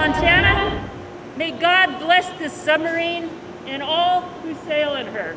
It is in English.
Montana. May God bless this submarine and all who sail in her.